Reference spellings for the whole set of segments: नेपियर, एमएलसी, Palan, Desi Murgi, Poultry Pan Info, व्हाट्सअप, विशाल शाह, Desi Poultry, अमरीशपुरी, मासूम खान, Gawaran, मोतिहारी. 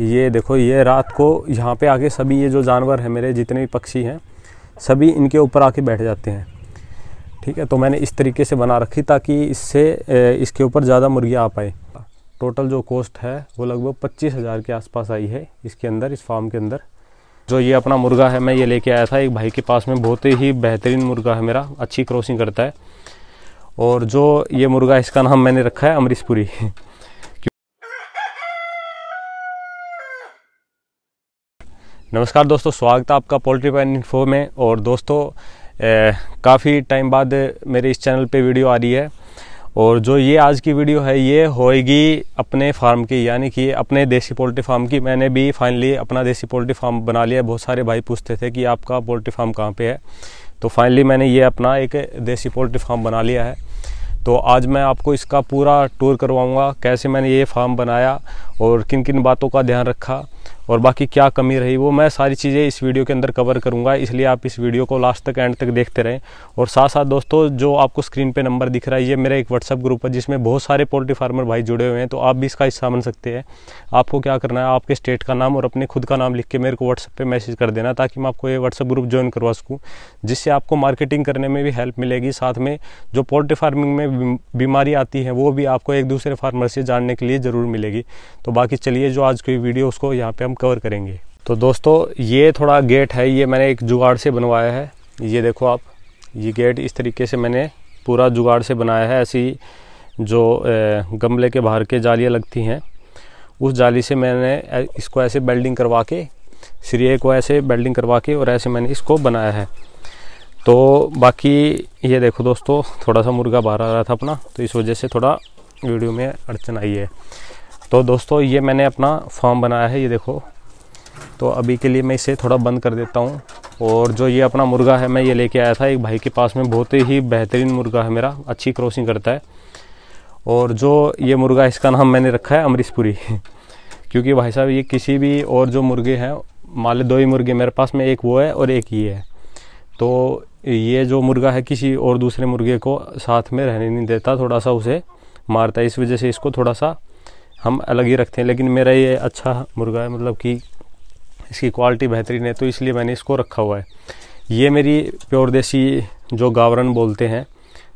ये देखो, ये रात को यहाँ पे आके सभी ये जो जानवर हैं मेरे जितने भी पक्षी हैं सभी इनके ऊपर आके बैठ जाते हैं। ठीक है, तो मैंने इस तरीके से बना रखी ताकि इससे इसके ऊपर ज़्यादा मुर्गियाँ आ पाए। टोटल जो कॉस्ट है वो लगभग 25,000 के आसपास आई है इसके अंदर, इस फार्म के अंदर। जो ये अपना मुर्गा है मैं ये लेके आया था एक भाई के पास में, बहुत ही बेहतरीन मुर्गा है मेरा, अच्छी क्रॉसिंग करता है। और जो ये मुर्गा है इसका नाम मैंने रखा है अमरीशपुरी। नमस्कार दोस्तों, स्वागत है आपका पोल्ट्री पैन इन्फो में। और दोस्तों काफ़ी टाइम बाद मेरे इस चैनल पे वीडियो आ रही है, और जो ये आज की वीडियो है ये होएगी अपने फार्म की, यानी कि अपने देसी पोल्ट्री फार्म की। मैंने भी फाइनली अपना देसी पोल्ट्री फार्म बना लिया। बहुत सारे भाई पूछते थे कि आपका पोल्ट्री फार्म कहाँ पे है, तो फाइनली मैंने ये अपना एक देसी पोल्ट्री फार्म बना लिया है। तो आज मैं आपको इसका पूरा टूर करवाऊँगा, कैसे मैंने ये फार्म बनाया और किन किन बातों का ध्यान रखा और बाकी क्या कमी रही, वो मैं सारी चीज़ें इस वीडियो के अंदर कवर करूंगा। इसलिए आप इस वीडियो को लास्ट तक एंड तक देखते रहें। और साथ साथ दोस्तों, जो आपको स्क्रीन पे नंबर दिख रहा है, ये मेरा एक व्हाट्सअप ग्रुप है जिसमें बहुत सारे पोल्ट्री फार्मर भाई जुड़े हुए हैं, तो आप भी इसका हिस्सा बन सकते हैं। आपको क्या करना है, आपके स्टेट का नाम और अपने खुद का नाम लिख के मेरे को व्हाट्सअप पर मैसेज कर देना, ताकि मैं आपको ये व्हाट्सअप ग्रुप ज्वाइन करवा सकूँ, जिससे आपको मार्केटिंग करने में भी हेल्प मिलेगी। साथ में जो पोल्ट्री फार्मिंग में बीमारी आती है वो भी आपको एक दूसरे फार्मर से जानने के लिए ज़रूर मिलेगी। तो बाकी चलिए जो आज की वीडियो उसको यहाँ पे हम कवर करेंगे। तो दोस्तों ये थोड़ा गेट है, ये मैंने एक जुगाड़ से बनवाया है। ये देखो आप, ये गेट इस तरीके से मैंने पूरा जुगाड़ से बनाया है। ऐसी जो गमले के बाहर के जालियाँ लगती हैं उस जाली से मैंने इसको ऐसे बेल्डिंग करवा के, सिरिये को ऐसे बेल्डिंग करवा के, और ऐसे मैंने इसको बनाया है। तो बाकी ये देखो दोस्तों, थोड़ा सा मुर्गा बाहर आ रहा था अपना, तो इस वजह से थोड़ा वीडियो में अड़चन आई है। तो दोस्तों ये मैंने अपना फार्म बनाया है, ये देखो। तो अभी के लिए मैं इसे थोड़ा बंद कर देता हूँ। और जो ये अपना मुर्गा है मैं ये लेके आया था एक भाई के पास में, बहुत ही बेहतरीन मुर्गा है मेरा, अच्छी क्रॉसिंग करता है। और जो ये मुर्गा है इसका नाम मैंने रखा है अमरीशपुरी, क्योंकि भाई साहब ये किसी भी और जो मुर्गे हैं, मान लें दो ही मुर्गे मेरे पास में, एक वो है और एक ये है, तो ये जो मुर्गा है किसी और दूसरे मुर्गे को साथ में रहने नहीं देता, थोड़ा सा उसे मारता है। इस वजह से इसको थोड़ा सा हम अलग ही रखते हैं। लेकिन मेरा ये अच्छा मुर्गा है, मतलब कि इसकी क्वालिटी बेहतरीन है, तो इसलिए मैंने इसको रखा हुआ है। ये मेरी प्योर देसी जो गावरन बोलते हैं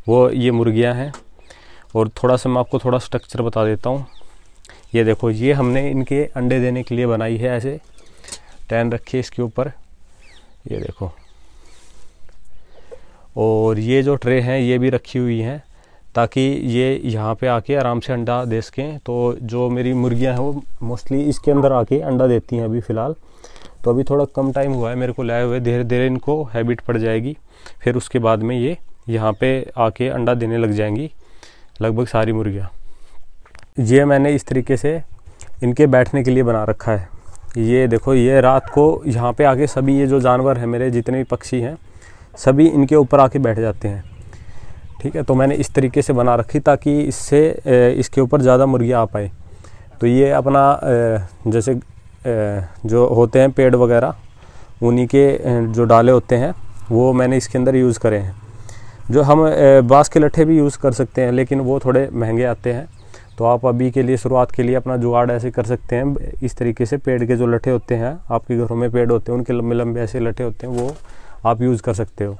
वो ये मुर्गियां हैं। और थोड़ा सा मैं आपको थोड़ा स्ट्रक्चर बता देता हूँ। ये देखो, ये हमने इनके अंडे देने के लिए बनाई है। ऐसे टैन रखी है इसके ऊपर, ये देखो। और ये जो ट्रे हैं ये भी रखी हुई हैं ताकि ये यहाँ पे आके आराम से अंडा दे सकें। तो जो मेरी मुर्गियाँ हैं वो मोस्टली इसके अंदर आके अंडा देती हैं अभी फ़िलहाल। तो अभी थोड़ा कम टाइम हुआ है मेरे को लाए हुए, धीरे धीरे इनको हैबिट पड़ जाएगी, फिर उसके बाद में ये यहाँ पे आके अंडा देने लग जाएंगी लगभग सारी मुर्गियाँ। ये मैंने इस तरीके से इनके बैठने के लिए बना रखा है। ये देखो, ये रात को यहाँ पर आके सभी ये जो जानवर हैं मेरे जितने भी पक्षी हैं सभी इनके ऊपर आके बैठ जाते हैं। ठीक है, तो मैंने इस तरीके से बना रखी ताकि इससे इसके ऊपर ज़्यादा मुर्गियाँ आ पाए। तो ये अपना जैसे जो होते हैं पेड़ वगैरह, उन्हीं के जो डाले होते हैं वो मैंने इसके अंदर यूज़ करे हैं। जो हम बाँस के लट्ठे भी यूज़ कर सकते हैं, लेकिन वो थोड़े महंगे आते हैं। तो आप अभी के लिए शुरुआत के लिए अपना जुगाड़ ऐसे कर सकते हैं। इस तरीके से पेड़ के जो लट्ठे होते हैं, आपके घरों में पेड़ होते हैं उनके लंबे लंबे ऐसे लट्ठे होते हैं, वो आप यूज़ कर सकते हो।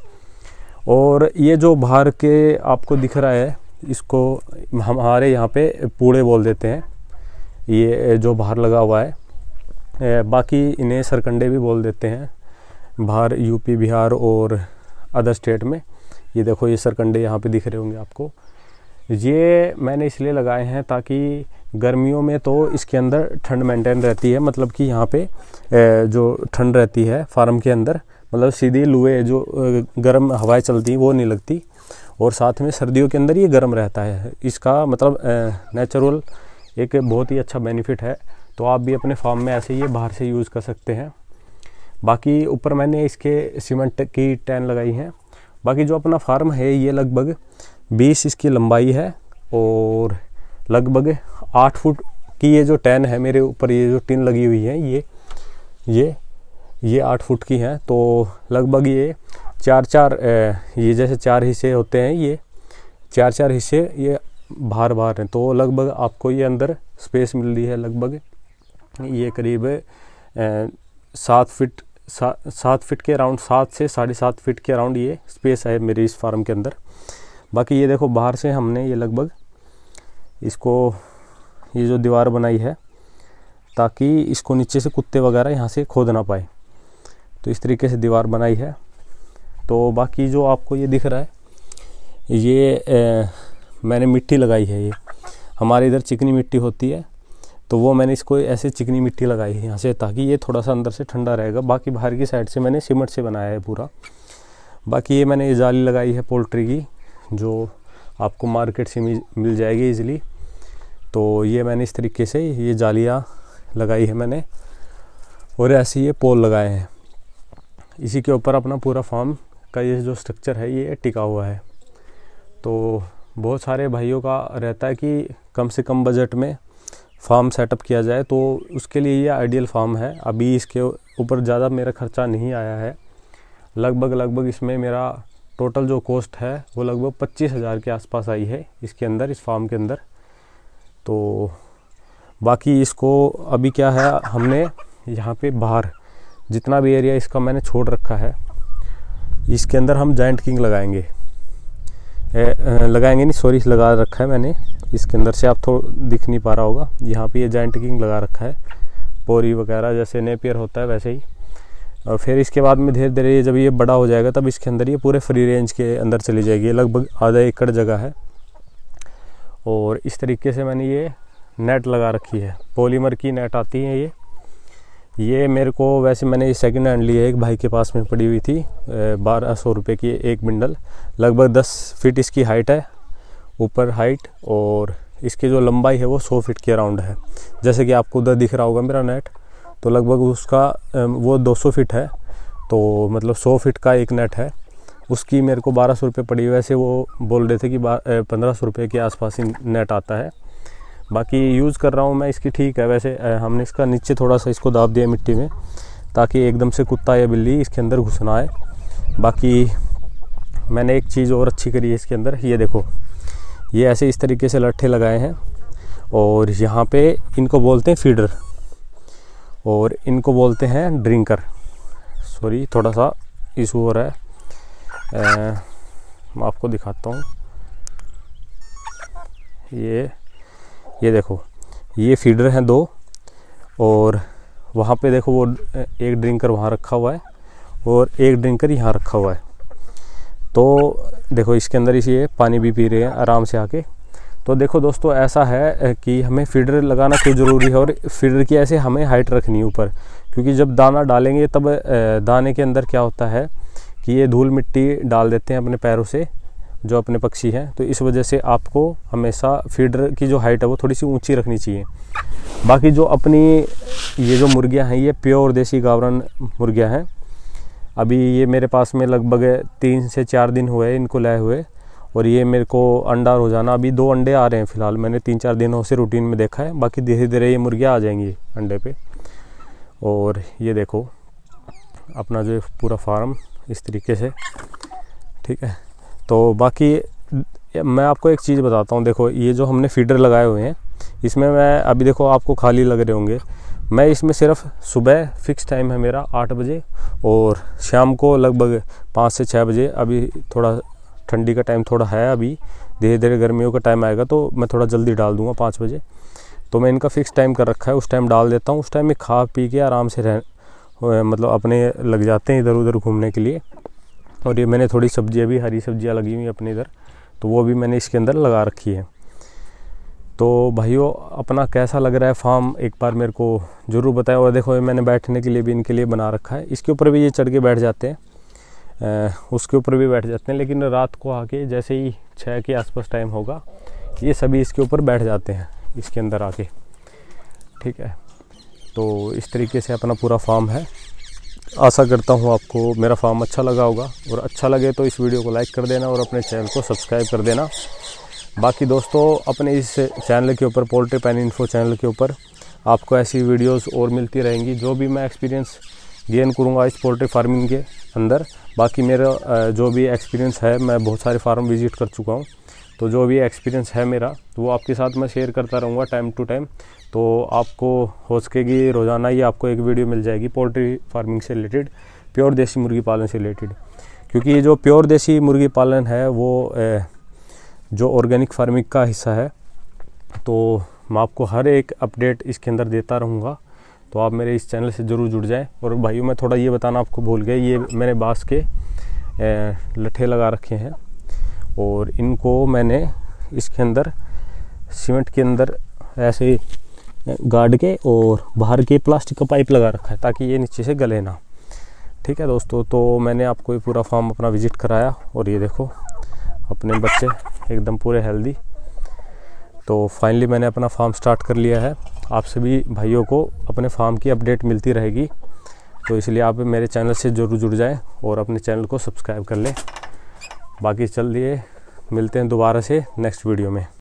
और ये जो बाहर के आपको दिख रहा है, इसको हमारे यहाँ पे पूड़े बोल देते हैं, ये जो बाहर लगा हुआ है। बाकी इन्हें सरकंडे भी बोल देते हैं बाहर, यूपी बिहार और अदर स्टेट में। ये देखो, ये सरकंडे यहाँ पे दिख रहे होंगे आपको। ये मैंने इसलिए लगाए हैं ताकि गर्मियों में तो इसके अंदर ठंड मेंटेन रहती है, मतलब कि यहाँ पे जो ठंड रहती है फार्म के अंदर, मतलब सीधे लुए जो गर्म हवाएं चलती हैं वो नहीं लगती। और साथ में सर्दियों के अंदर ये गर्म रहता है। इसका मतलब नेचुरल एक बहुत ही अच्छा बेनिफिट है। तो आप भी अपने फार्म में ऐसे ये बाहर से यूज़ कर सकते हैं। बाकी ऊपर मैंने इसके सीमेंट की टैन लगाई हैं। बाकी जो अपना फार्म है ये लगभग 20 इसकी लंबाई है और लगभग 8 फुट की ये जो टैन है मेरे ऊपर, ये जो टिन लगी हुई है ये 8 फुट की हैं। तो लगभग ये ये जैसे 4 हिस्से होते हैं, ये 4-4 हिस्से ये बाहर हैं। तो लगभग आपको ये अंदर स्पेस मिल रही है लगभग ये करीब 7 फिट के अराउंड, 7 से 7.5 फिट के अराउंड ये स्पेस है मेरी इस फार्म के अंदर। बाकी ये देखो बाहर से हमने ये लगभग इसको ये जो दीवार बनाई है ताकि इसको नीचे से कुत्ते वगैरह यहाँ से खोद ना पाए, तो इस तरीके से दीवार बनाई है। तो बाकी जो आपको ये दिख रहा है ये मैंने मिट्टी लगाई है, ये हमारे इधर चिकनी मिट्टी होती है तो वो मैंने इसको ऐसे चिकनी मिट्टी लगाई है यहाँ से ताकि ये थोड़ा सा अंदर से ठंडा रहेगा। बाकी बाहर की साइड से मैंने सीमेंट से बनाया है पूरा। बाकी ये मैंने जाली लगाई है पोल्ट्री की जो आपको मार्केट से मिल जाएगी इजीली। तो ये मैंने इस तरीके से ये जालियाँ लगाई है मैंने और ऐसे ये पोल लगाए हैं। इसी के ऊपर अपना पूरा फार्म का ये जो स्ट्रक्चर है ये टिका हुआ है। तो बहुत सारे भाइयों का रहता है कि कम से कम बजट में फार्म सेटअप किया जाए, तो उसके लिए ये आइडियल फार्म है। अभी इसके ऊपर ज़्यादा मेरा खर्चा नहीं आया है, लगभग इसमें मेरा टोटल जो कॉस्ट है वो लगभग 25,000 के आसपास आई है इसके अंदर, इस फार्म के अंदर। तो बाकी इसको अभी क्या है, हमने यहाँ पे बाहर जितना भी एरिया इसका मैंने छोड़ रखा है इसके अंदर हम जायंट किंग लगाएंगे, लगा रखा है मैंने इसके अंदर से, आप थोड़ा दिख नहीं पा रहा होगा। यहाँ पे ये जायंट किंग लगा रखा है, पोरी वगैरह जैसे नेपियर होता है वैसे ही। और फिर इसके बाद में धीरे धीरे जब ये बड़ा हो जाएगा तब इसके अंदर ये पूरे फ्री रेंज के अंदर चली जाएगी। लगभग आधा एकड़ जगह है और इस तरीके से मैंने ये नेट लगा रखी है, पॉलीमर की नेट आती है ये मेरे को, वैसे मैंने ये सेकेंड हैंड ली है, एक भाई के पास में पड़ी हुई थी 1200 रुपये की एक बिंडल। लगभग 10 फिट इसकी हाइट है ऊपर हाइट, और इसकी जो लंबाई है वो 100 फिट के अराउंड है। जैसे कि आपको उधर दिख रहा होगा मेरा नेट, तो लगभग उसका वो 200 फिट है, तो मतलब 100 फिट का एक नेट है। उसकी मेरे को 1200 रुपये पड़ी, वैसे वो बोल रहे थे कि 1500 रुपये के आसपास ही नेट आता है। बाकी यूज़ कर रहा हूँ मैं इसकी, ठीक है। वैसे हमने इसका नीचे थोड़ा सा इसको दाब दिया मिट्टी में ताकि एकदम से कुत्ता या बिल्ली इसके अंदर घुस ना आए। बाकी मैंने एक चीज़ और अच्छी करी है इसके अंदर, ये देखो ये ऐसे इस तरीके से लट्ठे लगाए हैं और यहाँ पे इनको बोलते हैं फीडर और इनको बोलते हैं ड्रिंकर। सॉरी थोड़ा सा इशू हो रहा है, मैं आपको दिखाता हूँ। ये देखो ये फीडर हैं 2, और वहाँ पे देखो वो एक ड्रिंकर वहाँ रखा हुआ है और एक ड्रिंकर यहाँ रखा हुआ है। तो देखो इसके अंदर इसी ये पानी भी पी रहे हैं आराम से आके। तो देखो दोस्तों ऐसा है कि हमें फीडर लगाना क्यों ज़रूरी है और फीडर की ऐसे हमें हाइट रखनी है ऊपर, क्योंकि जब दाना डालेंगे तब दाने के अंदर क्या होता है कि ये धूल मिट्टी डाल देते हैं अपने पैरों से जो अपने पक्षी हैं, तो इस वजह से आपको हमेशा फीडर की जो हाइट है वो थोड़ी सी ऊंची रखनी चाहिए। बाकी जो अपनी ये जो मुर्गियां हैं ये प्योर देसी गावरन मुर्गियां हैं। अभी ये मेरे पास में लगभग 3 से 4 दिन हुए हैं इनको लाए हुए, और ये मेरे को अंडा रोज़ाना अभी 2 अंडे आ रहे हैं फ़िलहाल, मैंने 3-4 दिनों से रूटीन में देखा है। बाकी धीरे धीरे ये मुर्गियाँ आ जाएंगी अंडे पर। और ये देखो अपना जो पूरा फार्म इस तरीके से, ठीक है। तो बाकी मैं आपको एक चीज़ बताता हूँ, देखो ये जो हमने फीडर लगाए हुए हैं इसमें मैं अभी, देखो आपको खाली लग रहे होंगे, मैं इसमें सिर्फ सुबह फिक्स टाइम है मेरा 8 बजे और शाम को लगभग 5 से 6 बजे। अभी थोड़ा ठंडी का टाइम थोड़ा है, अभी धीरे धीरे गर्मियों का टाइम आएगा तो मैं थोड़ा जल्दी डाल दूँगा 5 बजे। तो मैं इनका फ़िक्स टाइम कर रखा है, उस टाइम डाल देता हूँ। उस टाइम में खा पी के आराम से मतलब अपने लग जाते हैं इधर उधर घूमने के लिए। और ये मैंने थोड़ी सब्जियां भी, हरी सब्जियां लगी हुई अपने इधर, तो वो भी मैंने इसके अंदर लगा रखी है। तो भाइयों अपना कैसा लग रहा है फार्म एक बार मेरे को ज़रूर बताएं। और देखो ये मैंने बैठने के लिए भी इनके लिए बना रखा है, इसके ऊपर भी ये चढ़ के बैठ जाते हैं, उसके ऊपर भी बैठ जाते हैं, लेकिन रात को आके जैसे ही 6 के आसपास टाइम होगा ये सभी इसके ऊपर बैठ जाते हैं इसके अंदर आके, ठीक है। तो इस तरीके से अपना पूरा फार्म है। आशा करता हूँ आपको मेरा फार्म अच्छा लगा होगा, और अच्छा लगे तो इस वीडियो को लाइक कर देना और अपने चैनल को सब्सक्राइब कर देना। बाकी दोस्तों अपने इस चैनल के ऊपर, पोल्ट्री पैन इन्फो चैनल के ऊपर, आपको ऐसी वीडियोस और मिलती रहेंगी जो भी मैं एक्सपीरियंस गेन करूँगा इस पोल्ट्री फार्मिंग के अंदर। बाकी मेरा जो भी एक्सपीरियंस है, मैं बहुत सारे फार्म विजिट कर चुका हूँ, तो जो भी एक्सपीरियंस है मेरा तो वो आपके साथ मैं शेयर करता रहूँगा टाइम टू टाइम। तो आपको हो सकेगी रोज़ाना ही आपको एक वीडियो मिल जाएगी पोल्ट्री फार्मिंग से रिलेटेड, प्योर देसी मुर्गी पालन से रिलेटेड, क्योंकि ये जो प्योर देसी मुर्गी पालन है वो जो ऑर्गेनिक फार्मिंग का हिस्सा है, तो मैं आपको हर एक अपडेट इसके अंदर देता रहूँगा। तो आप मेरे इस चैनल से ज़रूर जुड़ जाएं। और भाइयों, मैं थोड़ा ये बताना आपको भूल गया, ये मैंने बाँस के लट्ठे लगा रखे हैं और इनको मैंने इसके अंदर सीमेंट के अंदर ऐसे गाड़ के और बाहर के प्लास्टिक का पाइप लगा रखा है ताकि ये नीचे से गले ना। ठीक है दोस्तों, तो मैंने आपको ये पूरा फार्म अपना विजिट कराया और ये देखो अपने बच्चे एकदम पूरे हेल्दी। तो फाइनली मैंने अपना फार्म स्टार्ट कर लिया है। आप सभी भाइयों को अपने फार्म की अपडेट मिलती रहेगी, तो इसलिए आप मेरे चैनल से ज़रूर जुड़ जाएं और अपने चैनल को सब्सक्राइब कर लें। बाकी चलिए मिलते हैं दोबारा से नेक्स्ट वीडियो में।